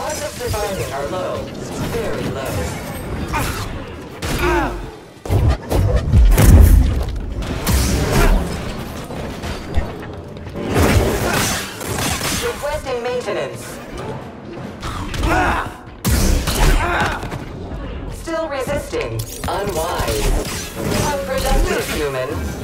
Odds of surviving are low, very low. Requesting maintenance. Still resisting. Unwise. Unproductive human.